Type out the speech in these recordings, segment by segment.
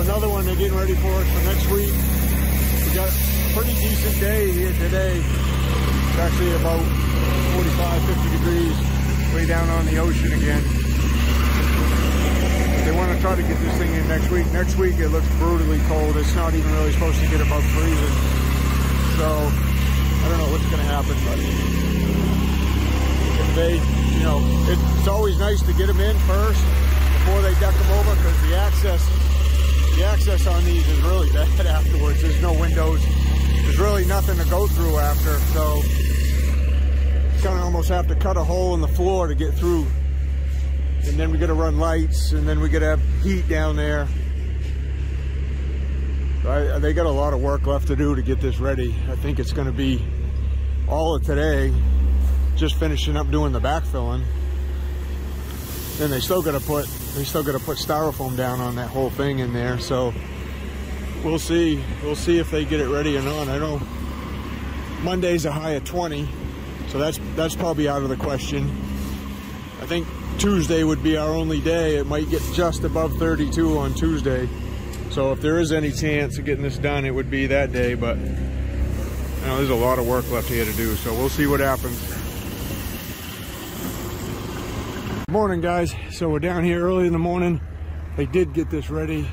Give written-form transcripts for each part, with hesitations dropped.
So another one they're getting ready for us for next week. We got a pretty decent day here today. It's actually about 45, 50 degrees way down on the ocean again. They want to try to get this thing in next week. Next week it looks brutally cold. It's not even really supposed to get above freezing. So I don't know what's going to happen, but if they, you know, it's always nice to get them in first before they deck them over, because the access on these is really bad afterwards. There's no windows. There's really nothing to go through after. So you kind of almost have to cut a hole in the floor to get through. And then we got to run lights, and then we got to have heat down there. So they got a lot of work left to do to get this ready. I think it's going to be all of today, just finishing up doing the backfilling. Then they still got to put styrofoam down on that whole thing in there. So we'll see if they get it ready or not. I know Monday's a high of 20, so that's probably out of the question. I think Tuesday would be our only day. It might get just above 32 on Tuesday. So if there is any chance of getting this done, it would be that day. But you know, there's a lot of work left here to do. So we'll see what happens. Morning, guys. So we're down here early in the morning. They did get this ready.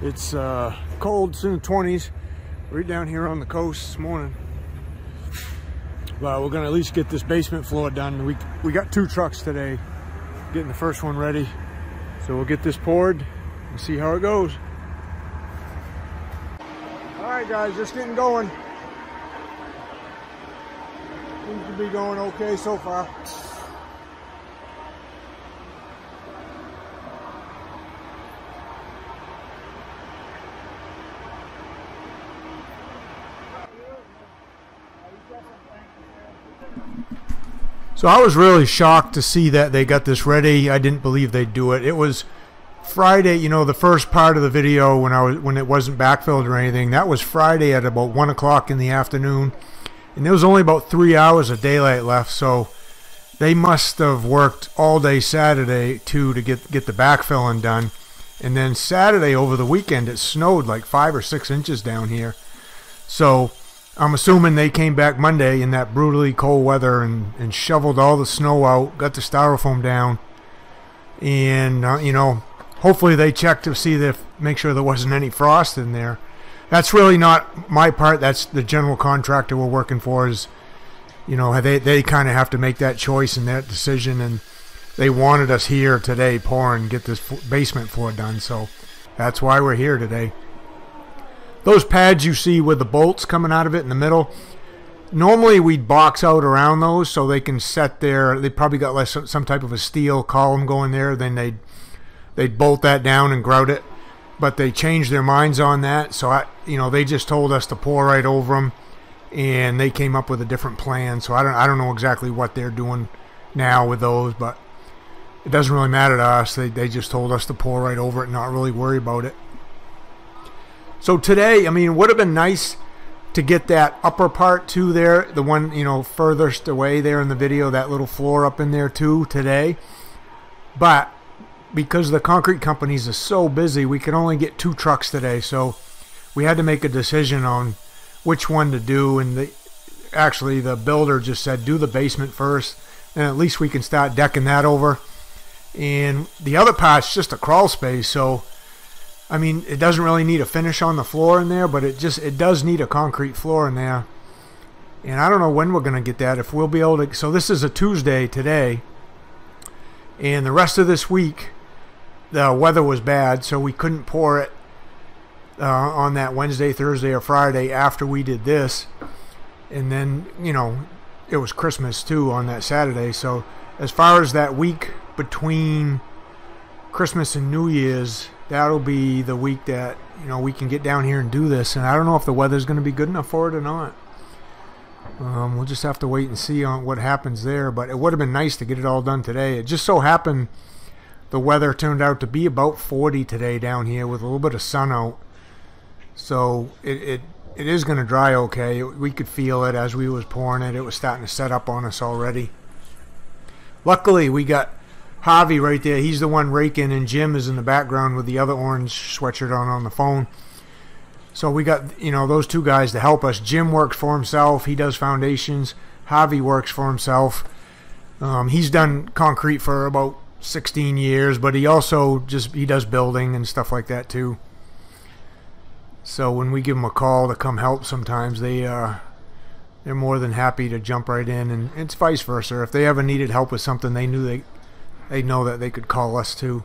It's cold, soon 20s. We're down here on the coast this morning. Well, we're gonna at least get this basement floor done. We got two trucks today. Getting the first one ready, so we'll get this poured and see how it goes. All right, guys, just getting going. Seems to be going okay so far. So I was really shocked to see that they got this ready. I didn't believe they'd do it. It was Friday, you know, the first part of the video when it wasn't backfilled or anything. That was Friday at about 1 o'clock in the afternoon, and there was only about 3 hours of daylight left. So they must have worked all day Saturday too to get the backfilling done. And then Saturday over the weekend it snowed like 5 or 6 inches down here. So I'm assuming they came back Monday in that brutally cold weather and shoveled all the snow out, got the styrofoam down, and you know, hopefully they checked to see if make sure there wasn't any frost in there. That's really not my part. That's the general contractor we're working for. Is, you know, they kind of have to make that choice and that decision, and they wanted us here today pouring, get this basement floor done. So that's why we're here today. Those pads you see with the bolts coming out of it in the middle, normally we'd box out around those so they can set there. They probably got like some type of a steel column going there. Then they'd bolt that down and grout it. But they changed their minds on that. So, you know, they just told us to pour right over them, and they came up with a different plan. So I don't know exactly what they're doing now with those, but it doesn't really matter to us. They just told us to pour right over it and not really worry about it. So today, I mean, it would have been nice to get that upper part too there, the one, you know, furthest away there in the video, that little floor up in there too today. But because the concrete companies are so busy, we could only get two trucks today. So we had to make a decision on which one to do. And actually the builder just said, do the basement first, and at least we can start decking that over. And the other part's just a crawl space. So I mean, it doesn't really need a finish on the floor in there, but it does need a concrete floor in there. And I don't know when we're going to get that, if we'll be able to. So this is a Tuesday today, and the rest of this week the weather was bad, so we couldn't pour it on that Wednesday, Thursday, or Friday after we did this. And then, you know, it was Christmas too on that Saturday. So as far as that week between Christmas and New Year's, that'll be the week that, you know, we can get down here and do this. And I don't know if the weather's going to be good enough for it or not. We'll just have to wait and see on what happens there. But it would have been nice to get it all done today. It just so happened the weather turned out to be about 40 today down here with a little bit of sun out. So it is going to dry okay. We could feel it as we was pouring it. It was starting to set up on us already. Luckily, we got Javi right there, he's the one raking, and Jim is in the background with the other orange sweatshirt on the phone. So we got, you know, those two guys to help us. Jim works for himself. He does foundations. Javi works for himself. He's done concrete for about 16 years, but he also just, he does building and stuff like that too. So when we give them a call to come help sometimes, they're more than happy to jump right in, and it's vice versa. If they ever needed help with something, they knew they know that they could call us too.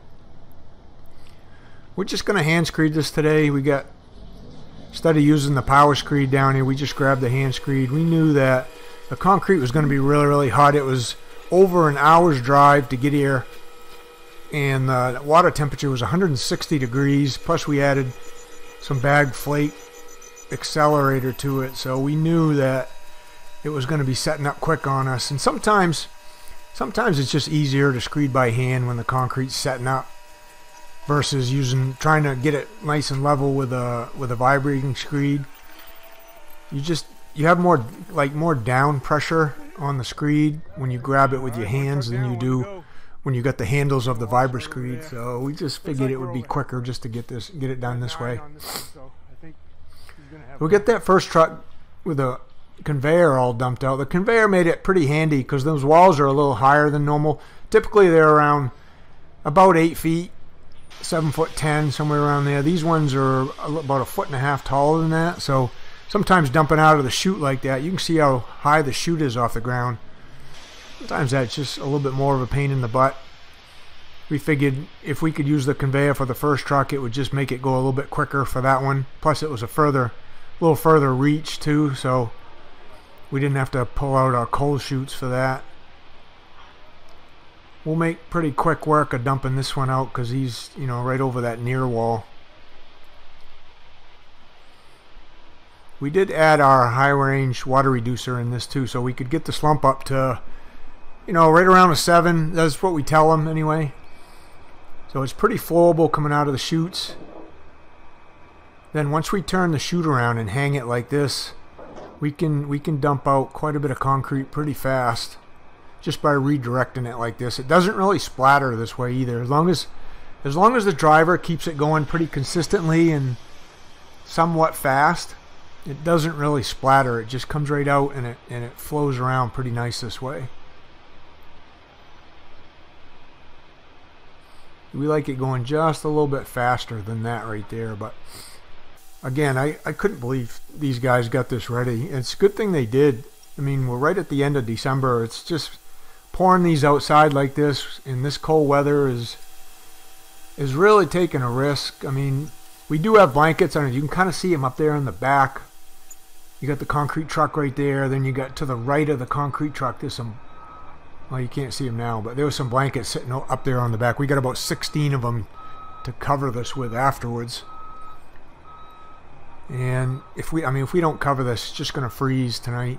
We're just going to hand screed this today. We got, instead of using the power screed down here, we just grabbed the hand screed. We knew that the concrete was going to be really, really hot. It was over an hour's drive to get here, and the water temperature was 160 degrees. Plus, we added some bag flake accelerator to it, so we knew that it was going to be setting up quick on us. And sometimes it's just easier to screed by hand when the concrete's setting up versus trying to get it nice and level with a vibrating screed. You have more down pressure on the screed when you grab it with your hands than you do when you got the handles of the VIBRA-SCREED. So we just figured it would be quicker just to get it done this way. We got that first truck with a conveyor all dumped out. The conveyor made it pretty handy because those walls are a little higher than normal. Typically they're around about 8 feet, 7'10", somewhere around there. These ones are about 1.5 feet taller than that, so sometimes dumping out of the chute like that, you can see how high the chute is off the ground. Sometimes that's just a little bit more of a pain in the butt. We figured if we could use the conveyor for the first truck, it would just make it go a little bit quicker for that one. Plus it was a little further reach too, so we didn't have to pull out our coal chutes for that. We'll make pretty quick work of dumping this one out because he's, you know, right over that near wall. We did add our high range water reducer in this too, so we could get the slump up to, you know, right around a 7. That's what we tell them anyway. So it's pretty flowable coming out of the chutes. Then once we turn the chute around and hang it like this, we can dump out quite a bit of concrete pretty fast just by redirecting it like this. It doesn't really splatter this way either. As long as the driver keeps it going pretty consistently and somewhat fast, it doesn't really splatter. It just comes right out, and it flows around pretty nice this way. We like it going just a little bit faster than that right there. But again, I couldn't believe these guys got this ready. It's a good thing they did. I mean, we're right at the end of December. It's just pouring these outside like this in this cold weather is really taking a risk. I mean, we do have blankets on it. You can kind of see them up there in the back. You got the concrete truck right there. Then you got to the right of the concrete truck, there's some, well, you can't see them now, but there was some blankets sitting up there on the back. We got about 16 of them to cover this with afterwards. And if we don't cover this, it's just going to freeze tonight.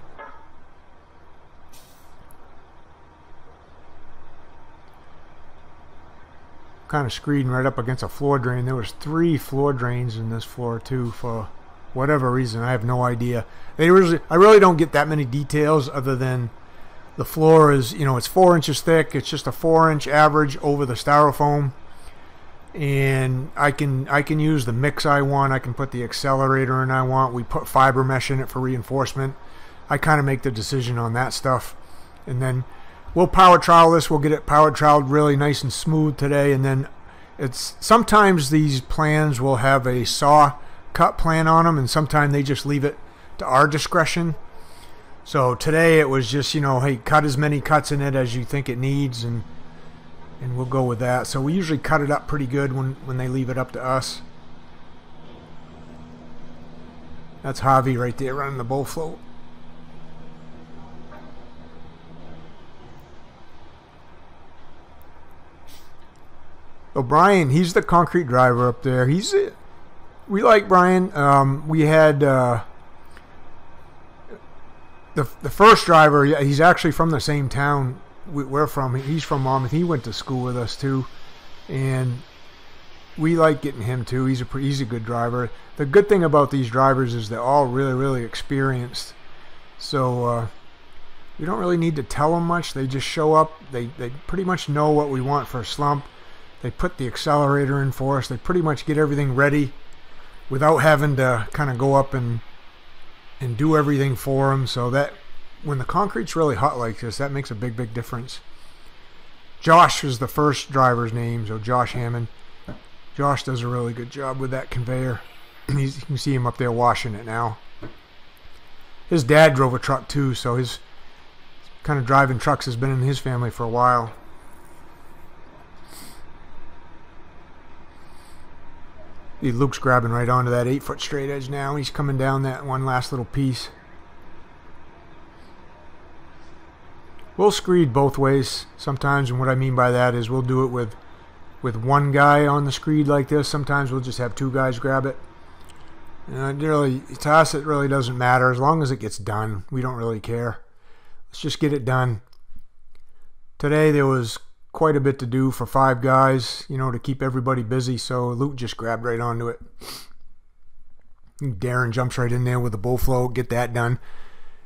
Kind of screeding right up against a floor drain. There was 3 floor drains in this floor too, for whatever reason. I have no idea. I really don't get that many details other than the floor is, you know, it's 4 inches thick. It's just a 4-inch average over the styrofoam, and I can use the mix I want. I can put the accelerator in I want. We put fiber mesh in it for reinforcement. I kind of make the decision on that stuff, and then we'll power trowel this. We'll get it power troweled really nice and smooth today, and then it's sometimes these plans will have a saw cut plan on them, and sometimes they just leave it to our discretion. So today it was just, you know, hey, cut as many cuts in it as you think it needs, and we'll go with that. So we usually cut it up pretty good when they leave it up to us. That's Javi right there running the BULLFLOAT. So Brian, he's the concrete driver up there. We like Brian. We had... The first driver, he's actually from the same town we're from. He's from Monmouth. He went to school with us too, and we like getting him too. He's a good driver. The good thing about these drivers is they're all really, really experienced. So We don't really need to tell them much. They just show up. They pretty much know what we want for a slump. They put the accelerator in for us. They pretty much get everything ready without having to kind of go up and do everything for them. So that when the concrete's really hot like this, that makes a big difference. Josh is the first driver's name, so Josh Hammond. Josh does a really good job with that conveyor. You can see him up there washing it now. His dad drove a truck too, so his kind of driving trucks has been in his family for a while. Luke's grabbing right onto that 8-foot straight edge now. He's coming down that one last little piece. We'll screed both ways sometimes, and what I mean by that is we'll do it with one guy on the screed like this. Sometimes we'll just have two guys grab it. And really, to us, it really doesn't matter. As long as it gets done, we don't really care. Let's just get it done. Today there was quite a bit to do for five guys, you know, to keep everybody busy, so Luke just grabbed right onto it. Darren jumps right in there with the BullFloat, get that done.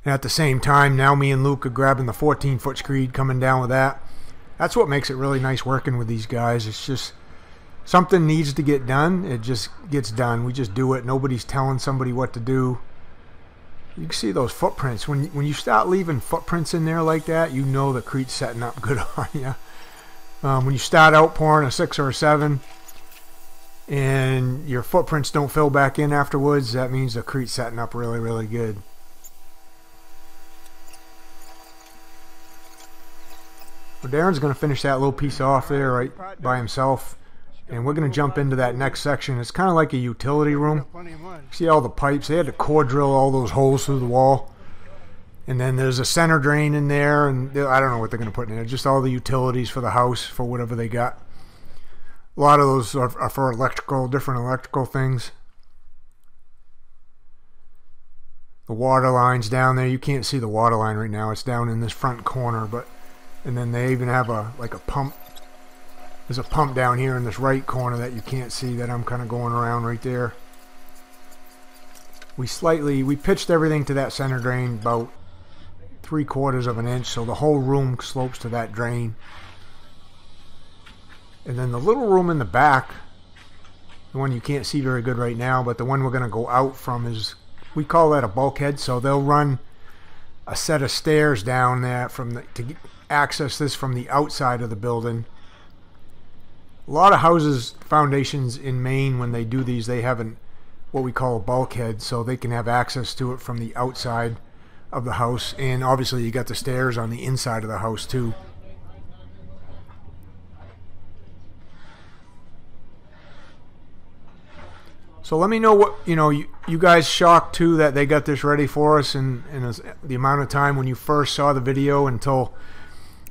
And at the same time, now me and Luke are grabbing the 14-foot screed, coming down with that. That's what makes it really nice working with these guys. It's just something needs to get done. It just gets done. We just do it. Nobody's telling somebody what to do. You can see those footprints. When you start leaving footprints in there like that, you know the crete's setting up good on you. When you start out pouring a 6 or a 7 and your footprints don't fill back in afterwards, that means the crete's setting up really good. Well, Darren's going to finish that little piece off there right by himself, and we're going to jump into that next section. It's kind of like a utility room. See all the pipes? They had to core drill all those holes through the wall. And then there's a center drain in there, and I don't know what they're going to put in there. Just all the utilities for the house, for whatever they got. A lot of those are for electrical, different electrical things. The water line's down there. You can't see the water line right now. It's down in this front corner. But and then they even have a pump. There's a pump down here in this right corner that you can't see that I'm kind of going around right there. We pitched everything to that center drain about 3/4 of an inch, so the whole room slopes to that drain. And then the little room in the back, the one you can't see very good right now, but the one we're going to go out from, is we call that a bulkhead. So they'll run a set of stairs down there to access this from the outside of the building. A lot of houses, foundations in Maine, when they do these, they have what we call a bulkhead, so they can have access to it from the outside of the house, and obviously you got the stairs on the inside of the house too. So let me know what you guys shocked too that they got this ready for us in the amount of time when you first saw the video until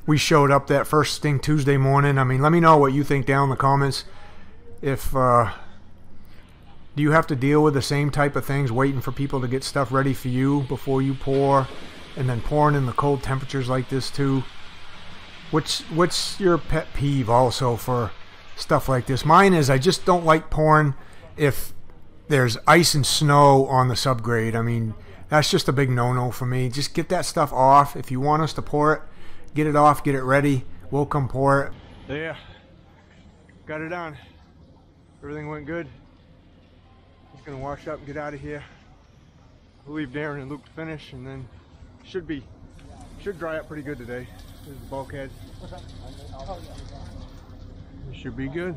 we showed up that first thing Tuesday morning. I mean, let me know what you think down in the comments. If do you have to deal with the same type of things, waiting for people to get stuff ready for you before you pour, and then pouring in the cold temperatures like this too? What's your pet peeve also for stuff like this? Mine is I just don't like pouring if there's ice and snow on the subgrade. I mean, that's just a big no-no for me. Just get that stuff off. If you want us to pour it, get it off, get it ready. We'll come pour it. Yeah, got it on. Everything went good. Just gonna wash up and get out of here. We'll leave Darren and Luke to finish, and then should dry up pretty good today. There's the bulkhead. It should be good.